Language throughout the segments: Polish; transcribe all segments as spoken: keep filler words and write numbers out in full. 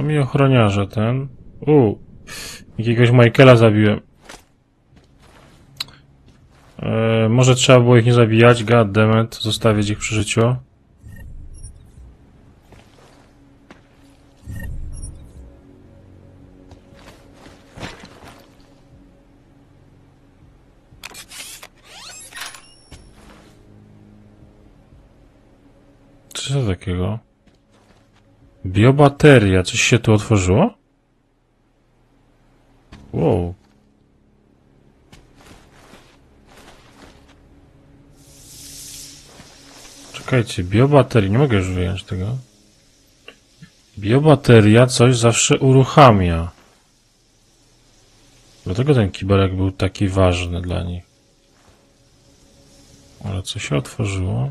To mi ochroniarze ten. U, jakiegoś Michaela zabiłem. Eee, może trzeba było ich nie zabijać. God damn it, zostawić ich przy życiu. Co takiego? Biobateria. Coś się tu otworzyło? Wow. Czekajcie, biobaterii. Nie mogę już wyjąć tego. Biobateria coś zawsze uruchamia. Dlatego ten kibelek był taki ważny dla nich. Ale co się otworzyło?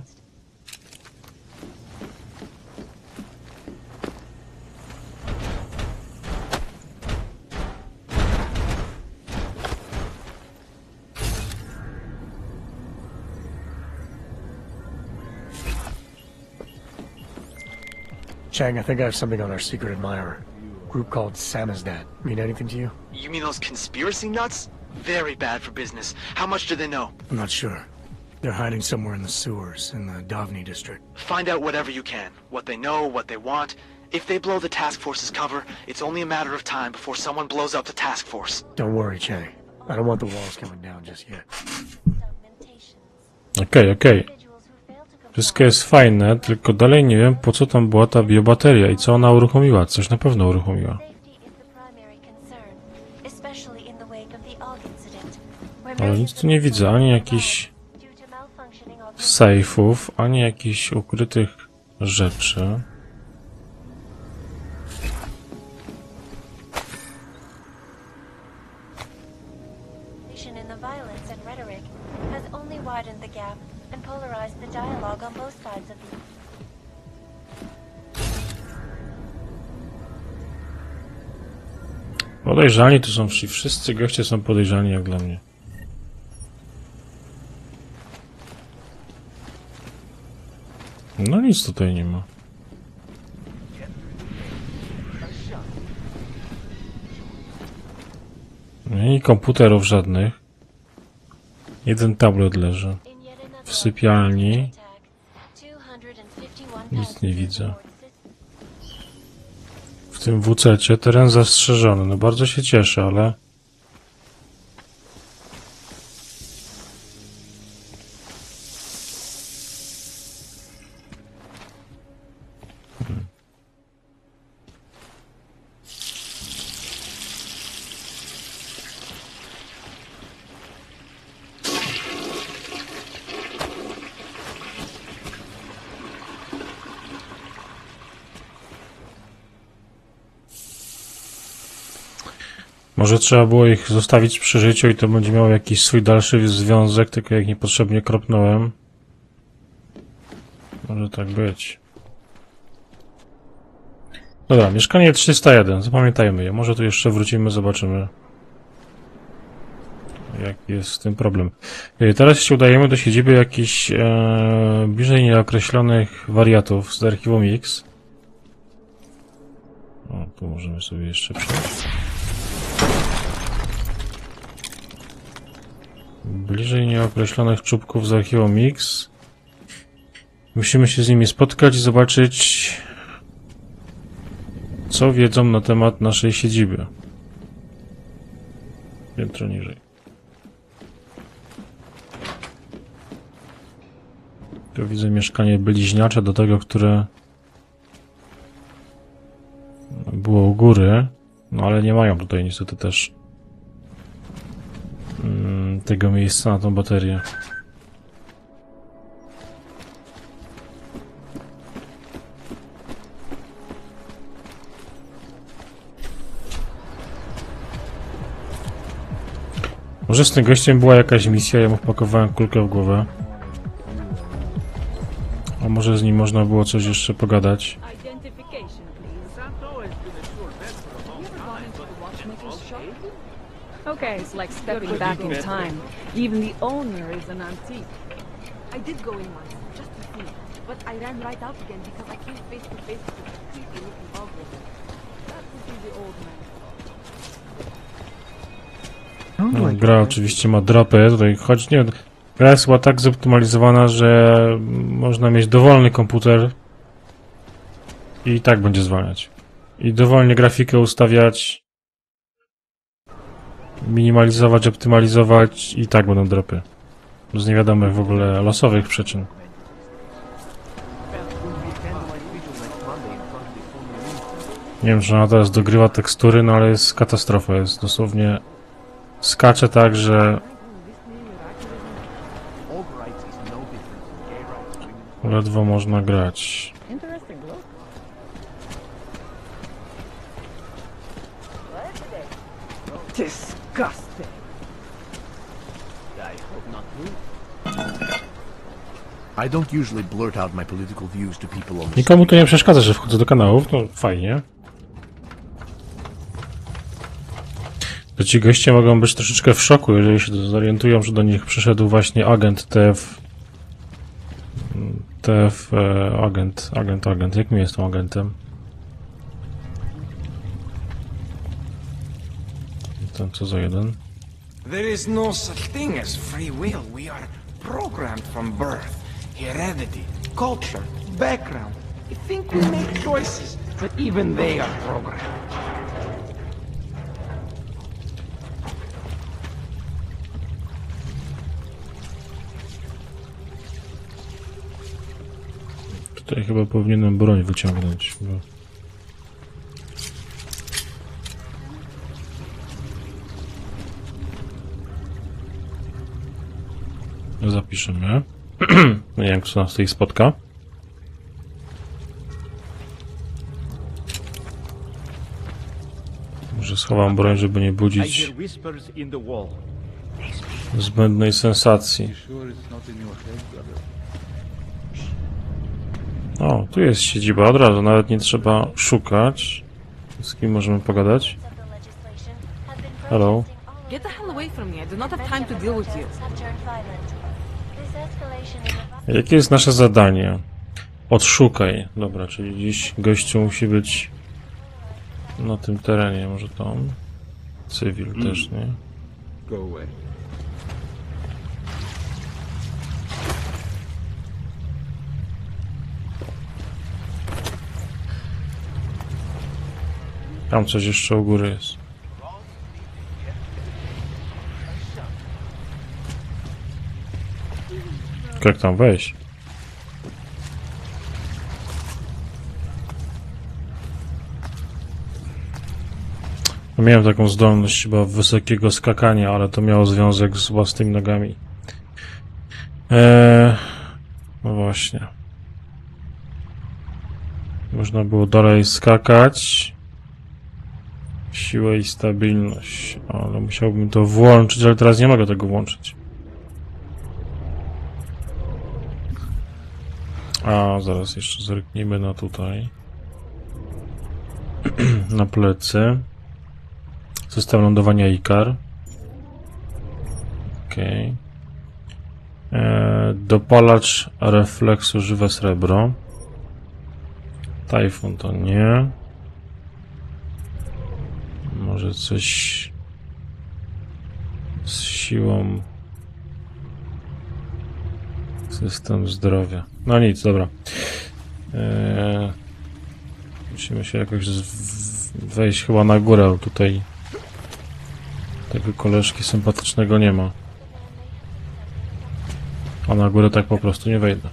Chang, I think I have something on our secret admirer. Group called Samizdat. Mean anything to you? You mean those conspiracy nuts? Very bad for business. How much do they know? I'm not sure. They're hiding somewhere in the sewers, in the Dovney district. Find out whatever you can. What they know, what they want. If they blow the task force's cover, it's only a matter of time before someone blows up the task force. Don't worry, Chang. I don't want the walls coming down just yet. Okay, okay. Wszystko jest fajne, tylko dalej nie wiem, po co tam była ta biobateria i co ona uruchomiła. Coś na pewno uruchomiła. Ale nic tu nie widzę, ani jakichś sejfów, ani jakichś ukrytych rzeczy. Podejrzani tu są wszyscy, goście są podejrzani jak dla mnie. No nic tutaj nie ma. Ani komputerów żadnych. Jeden tablet leży. W sypialni. Nic nie widzę. W tym wucecie teren zastrzeżony. No bardzo się cieszę, ale... Hmm. Może trzeba było ich zostawić przy życiu i to będzie miało jakiś swój dalszy związek, tylko jak niepotrzebnie kropnąłem. Może tak być. Dobra, mieszkanie trzysta jeden, zapamiętajmy je. Może tu jeszcze wrócimy, zobaczymy, jaki jest z tym problem. Teraz się udajemy do siedziby jakichś e, bliżej nieokreślonych wariatów z archiwum X. O, tu możemy sobie jeszcze przejść. Bliżej nieokreślonych czubków z archiwum X. Musimy się z nimi spotkać i zobaczyć, co wiedzą na temat naszej siedziby. Piętro niżej. Tu widzę mieszkanie bliźniacze do tego, które było u góry. No ale nie mają tutaj niestety też tego miejsca na tą baterię. Może z tym gościem była jakaś misja, ja mu wpakowałem kulkę w głowę. A może z nim można było coś jeszcze pogadać. Okay, it's like stepping back in time. Even the owner is an antique. I did go in once, just to see, but I ran right out again because I came face to face with a creepy looking ogre. That No, gra oczywiście ma dropy, tutaj choć nie, gra jest chyba tak zoptymalizowana, że można mieć dowolny komputer i, i tak będzie zwalniać. I dowolnie grafikę ustawiać, minimalizować, optymalizować i tak będą dropy. Z niewiadomych w ogóle losowych przyczyn. Nie wiem, czy ona teraz dogrywa tekstury, no ale jest katastrofa, jest dosłownie... Skacze tak, że... ledwo można grać. Nikomu to nie przeszkadza, że wchodzę do kanałów, no fajnie. To ci goście mogą być troszeczkę w szoku, jeżeli się zorientują, że do nich przyszedł właśnie agent T F... T F... E, agent, agent, agent. Jakim jestem agentem? Ten co za jeden? There is no such thing as free will. We are programmed from birth, heredity, culture, background. I think we make choices, but even they are programmed. Tutaj chyba powinienem broń wyciągnąć, bo... No zapiszemy. Nie wiem, co nas tutaj spotka. Może schowam broń, żeby nie budzić zbędnej sensacji. O, tu jest siedziba od razu, nawet nie trzeba szukać. Z kim możemy pogadać? Hello. Jakie jest nasze zadanie? Odszukaj. Dobra, czyli dziś gościu musi być na tym terenie, może tam. Cywil mm. też, nie? Tam coś jeszcze u góry jest. Jak tam wejść? Miałem taką zdolność chyba wysokiego skakania, ale to miało związek z własnymi nogami. Eee, no właśnie. Można było dalej skakać. Siła i stabilność. Ale musiałbym to włączyć, ale teraz nie mogę tego włączyć. A, zaraz jeszcze zerknijmy na tutaj. Na plecy. System lądowania Ikar. Okej. Okay. Eee, dopalacz refleksu żywe srebro. Tajfun to nie. Może coś z siłą, system zdrowia. No nic, dobra. Eee, musimy się jakoś wejść chyba na górę, tutaj tego koleżki sympatycznego nie ma. A na górę tak po prostu nie wejdę.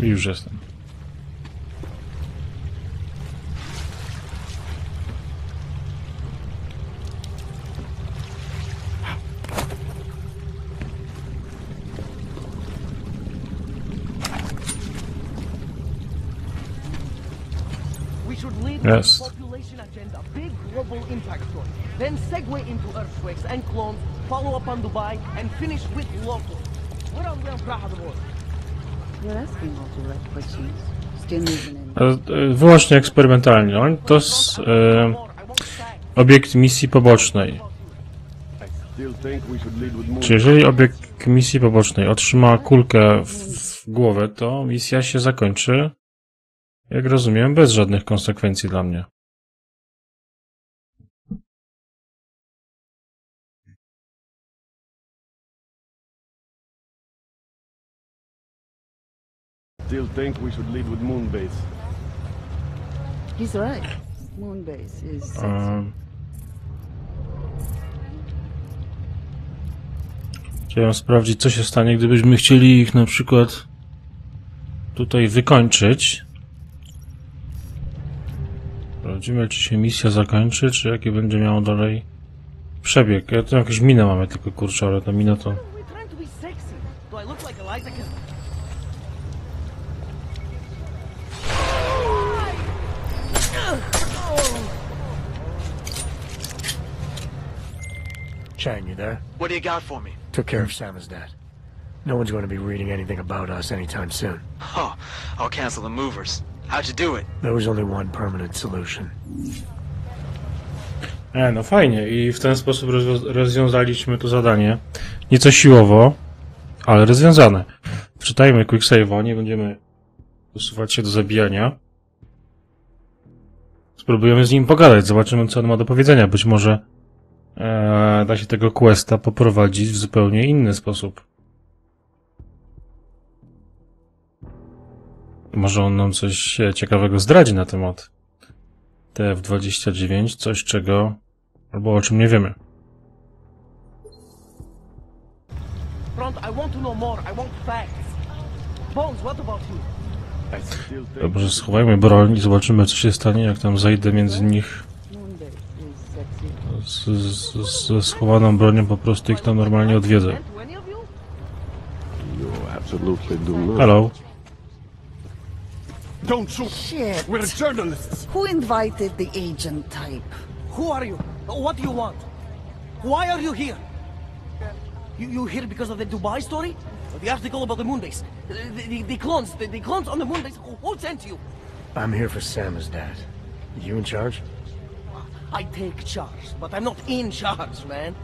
Już jestem. Jest. Wyłącznie eksperymentalnie. To jest e, obiekt misji pobocznej. Czy jeżeli obiekt misji pobocznej otrzyma kulkę w, w głowę, to misja się zakończy, jak rozumiem, bez żadnych konsekwencji dla mnie. Still think we should lead with moon base. He's right. Moon base is sensitive. Chciałem sprawdzić, co się stanie, gdybyśmy chcieli ich na przykład tutaj wykończyć. Sprawdzimy, czy się misja zakończy, czy jakie będzie miało dalej przebieg. Ja tu jakąś minę mamy, tylko kurczę, ale ta mina to... Chang, you there? What do you got for me? Took care of Samizdat. No one's going to be reading anything about us anytime soon. Oh, I'll cancel the movers. How'd you do it? There was only one permanent solution. E, no fajnie. I w ten sposób rozwiązaliśmy to zadanie. Nieco siłowo, ale rozwiązane. Wczytajmy quick save'a, nie będziemy usuwać się do zabijania. Spróbujemy z nim pogadać, zobaczymy, co on ma do powiedzenia. Być może Eee, da się tego questa poprowadzić w zupełnie inny sposób. Może on nam coś ciekawego zdradzi na temat T F dwadzieścia dziewięć, coś czego albo o czym nie wiemy. Dobrze, schowajmy broń i zobaczymy, co się stanie, jak tam zajdę między nich. Z, z, ze schowaną bronią po prostu ich tam normalnie odwiedzę. Hello. Don't shoot. Shit. We're journalists. Who invited the agent type? Who are you? What do you want? Why are you here? You you here because of the Dubai story? The article about the moon base. The, the, the clones, the, the clones on the moon base. Who sent you? I'm here for Sam's dad. You in charge? I take charge, but I'm not in charge, man.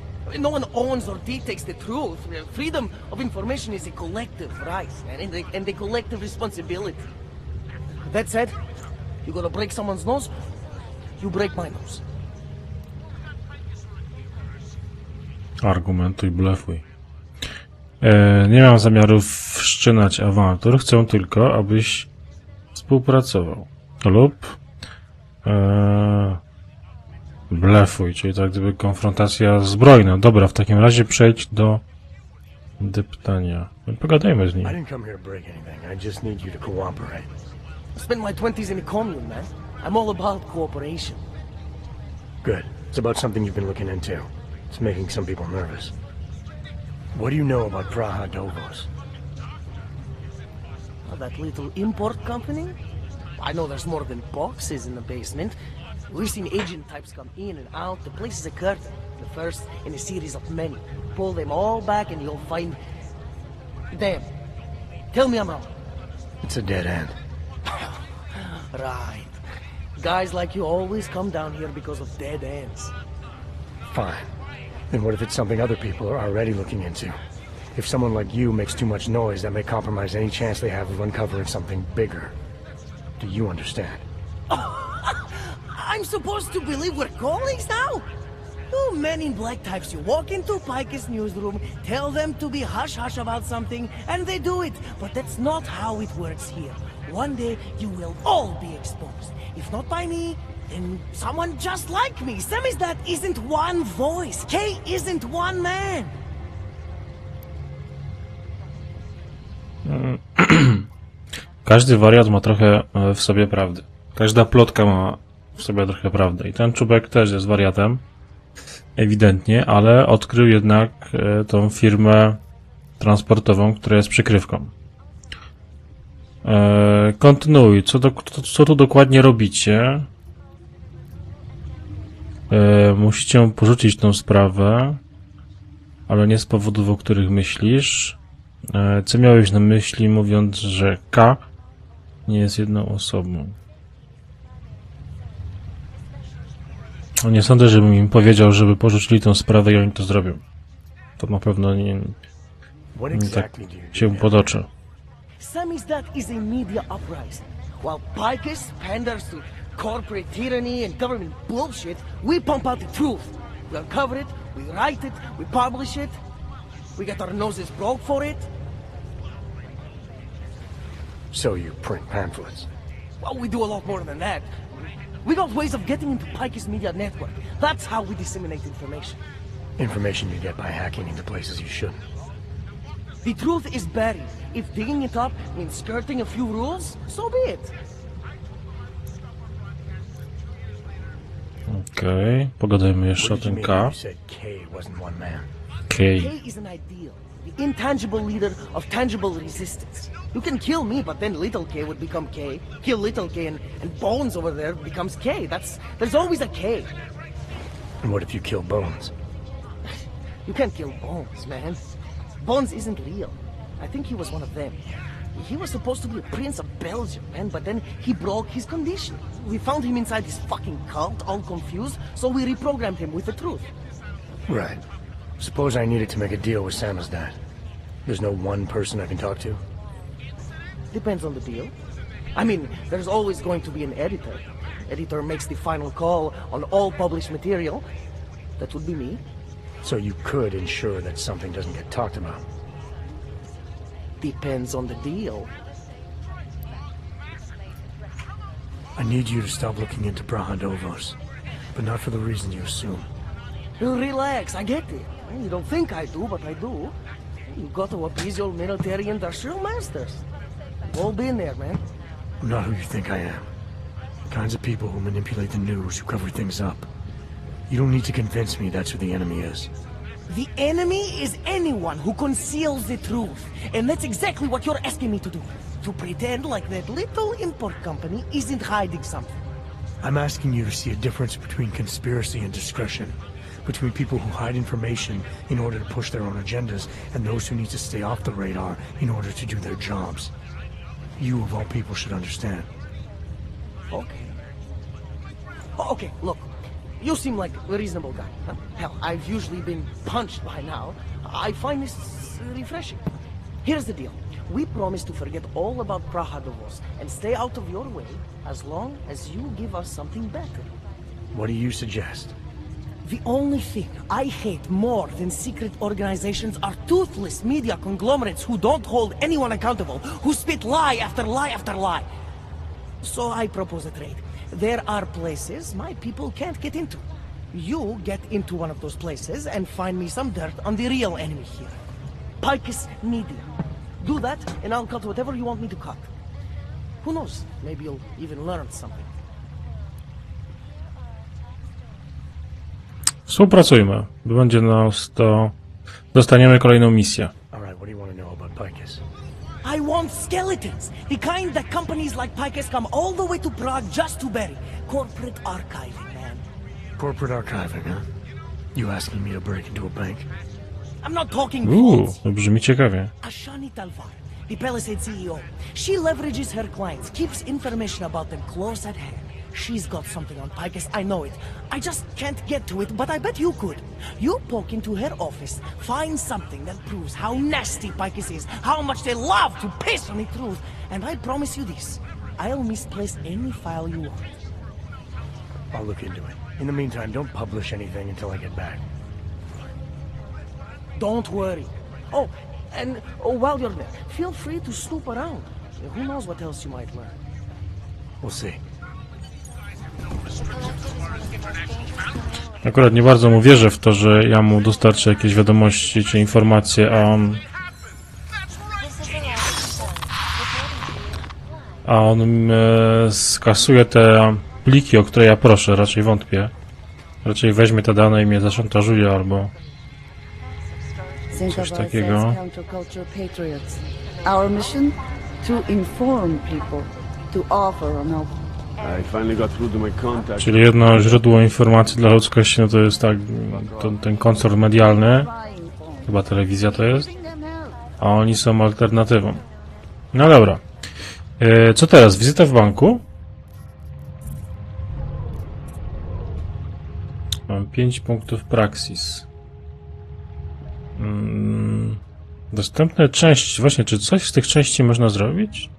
No one owns or dictates the truth. Freedom of information is a collective right, and a, and a collective responsibility. That said, you're gonna break someone's nose, you break my nose. Argumentuj, blefuj. E, nie mam zamiaru wszczynać awantur, chcę tylko, abyś współpracował. Lub... E, blefuj, czyli tak gdyby konfrontacja zbrojna. Dobra, w takim razie przejdź do deptania. Pogadajmy z nim. Spend my twenties in a commune, man. I'm all about cooperation. Good. It's about something you've been looking into. It's making some people nervous. What do you know about Brandovos? That little import company? I know there's more than boxes in the basement. We've seen agent types come in and out. The place is a curtain, the first in a series of many. Pull them all back and you'll find them. Tell me I'm wrong. It's a dead end. Right. Guys like you always come down here because of dead ends. Fine. Then what if it's something other people are already looking into? If someone like you makes too much noise, that may compromise any chance they have of uncovering something bigger. Do you understand? I'm supposed to believe we're colleagues now? Two men in black types. You walk into Picus newsroom, tell them to be hush-hush about something, and they do it. But that's not how it works here. One day, you will all be exposed. If not by me, then someone just like me. Samizdat isn't one voice. K isn't one man. Każdy wariat ma trochę w sobie prawdy. Każda plotka ma w sobie trochę prawdy. I ten czubek też jest wariatem, ewidentnie, ale odkrył jednak tą firmę transportową, która jest przykrywką. Eee, kontynuuj. Co, do, co tu dokładnie robicie? Eee, musicie porzucić tą sprawę, ale nie z powodów, o których myślisz. Co miałeś na myśli, mówiąc, że K nie jest jedną osobą? Nie sądzę, żebym im powiedział, żeby porzucili tę sprawę i oni to zrobią. To na pewno nie, nie tak się potoczy. Samizdat is a media uprising. While Picus panders to corporate tyranny and government bullshit, we pump out the truth. We uncover it, we write it, we publish it. We get our noses broke for it. So you print pamphlets? Well, we do a lot more than that. We got ways of getting into Picus Media network. That's how we disseminate information. Information you get by hacking into places you shouldn't. The truth is buried. If digging it up means skirting a few rules, so be it. Okej, okay. Pogadajmy jeszcze o tym K. K is an ideal, the intangible leader of tangible resistance. You can kill me, but then little K would become K. Kill little K, and, and Bones over there becomes K. That's there's always a K. And what if you kill Bones? You can't kill Bones, man. Bones isn't real. I think he was one of them. He was supposed to be a prince of Belgium, man, but then he broke his condition. We found him inside this fucking cult, all confused, so we reprogrammed him with the truth. Right. Suppose I needed to make a deal with Samizdat. There's no one person I can talk to? Depends on the deal. I mean, there's always going to be an editor. Editor makes the final call on all published material. That would be me. So you could ensure that something doesn't get talked about. Depends on the deal. I need you to stop looking into Brandovos, but not for the reason you assume. Relax, I get it. You don't think I do, but I do. You got to appease your military industrial masters. We've all been there, man. I'm not who you think I am. The kinds of people who manipulate the news, who cover things up. You don't need to convince me that's who the enemy is. The enemy is anyone who conceals the truth. And that's exactly what you're asking me to do. To pretend like that little import company isn't hiding something. I'm asking you to see a difference between conspiracy and discretion. Between people who hide information in order to push their own agendas and those who need to stay off the radar in order to do their jobs. You of all people should understand. Okay. Okay, look. You seem like a reasonable guy. Hell, I've usually been punched by now. I find this refreshing. Here's the deal. We promise to forget all about Brandovos and stay out of your way as long as you give us something better. What do you suggest? The only thing I hate more than secret organizations are toothless media conglomerates who don't hold anyone accountable, who spit lie after lie after lie. So I propose a trade. There are places my people can't get into. You get into one of those places and find me some dirt on the real enemy here. Picus Media. Do that and I'll cut whatever you want me to cut. Who knows? Maybe you'll even learn something. Współpracujmy. Będzie nas to... Dostaniemy kolejną misję. Alright, what do you want to know about Picus? I want skeletons, the kind that companies like Picus come all the way to Prague just to bury. Corporate archiving, man. Corporate archiving, huh? You asking me to break into a bank? I'm not talking fools. Uuu, to brzmi ciekawie. Ashani Talwar, the Palisade C E O. She leverages her clients, keeps information about them close at hand. She's got something on Picus, I know it. I just can't get to it, but I bet you could. You poke into her office, find something that proves how nasty Picus is, how much they love to piss on the truth, and I promise you this, I'll misplace any file you want. I'll look into it. In the meantime, don't publish anything until I get back. Don't worry. Oh, and oh, while you're there, feel free to snoop around. Who knows what else you might learn. We'll see. Akurat nie bardzo mu wierzę w to, że ja mu dostarczę jakieś wiadomości czy informacje, a on... A on e, skasuje te pliki, o które ja proszę, raczej wątpię. Raczej weźmie te dane i mnie zaszantażuje albo... coś takiego. Our mission? To inform people, to offer an offer. Czyli jedno źródło informacji dla ludzkości, no to jest tak, to, ten koncern medialny, chyba telewizja to jest, a oni są alternatywą. No dobra. E, co teraz? Wizyta w banku? Mam pięć punktów praksis. Hmm. Dostępne części. Właśnie, czy coś z tych części można zrobić?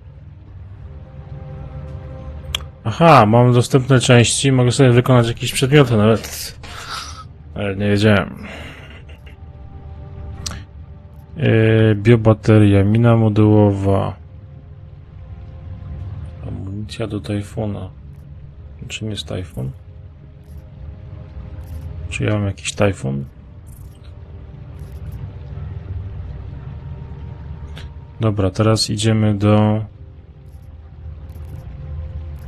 Aha, mam dostępne części. Mogę sobie wykonać jakieś przedmioty nawet. Ale nie wiedziałem. Yy, biobateria, mina modułowa. Amunicja do tajfuna. Czym jest tajfun? Czy ja mam jakiś tajfun? Dobra, teraz idziemy do...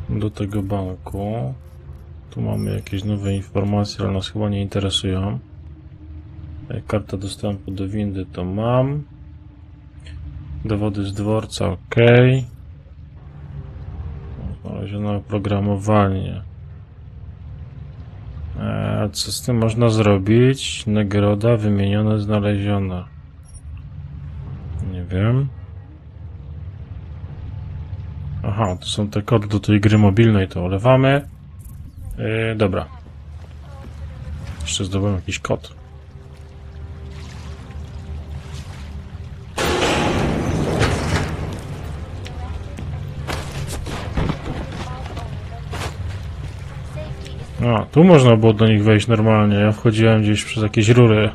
do tego banku. Tu mamy jakieś nowe informacje, ale nas chyba nie interesują. Karta dostępu do windy to mam. Dowody z dworca, ok. Znaleziono oprogramowanie. Eee, co z tym można zrobić? Nagroda wymieniona, znaleziona. Nie wiem. Aha, to są te kody do tej gry mobilnej, to olewamy. Eee, dobra. Jeszcze zdobyłem jakiś kod. A, tu można było do nich wejść normalnie, ja wchodziłem gdzieś przez jakieś rury.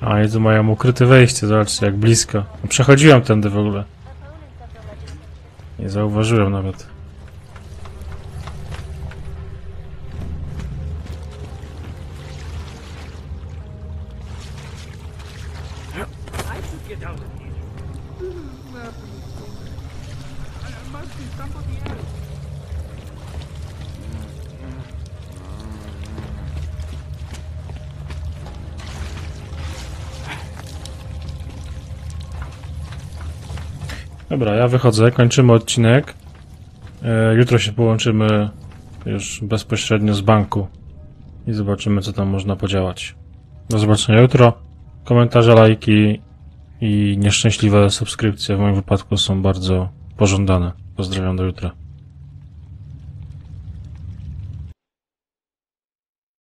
A, i tu mają ukryte wejście, zobaczcie, jak blisko. Przechodziłem tędy w ogóle. Nie zauważyłem nawet. Dobra, ja wychodzę, kończymy odcinek. Jutro się połączymy już bezpośrednio z banku i zobaczymy, co tam można podziałać. Do zobaczenia jutro. Komentarze, lajki i nieszczęśliwe subskrypcje w moim wypadku są bardzo pożądane. Pozdrawiam, do jutra.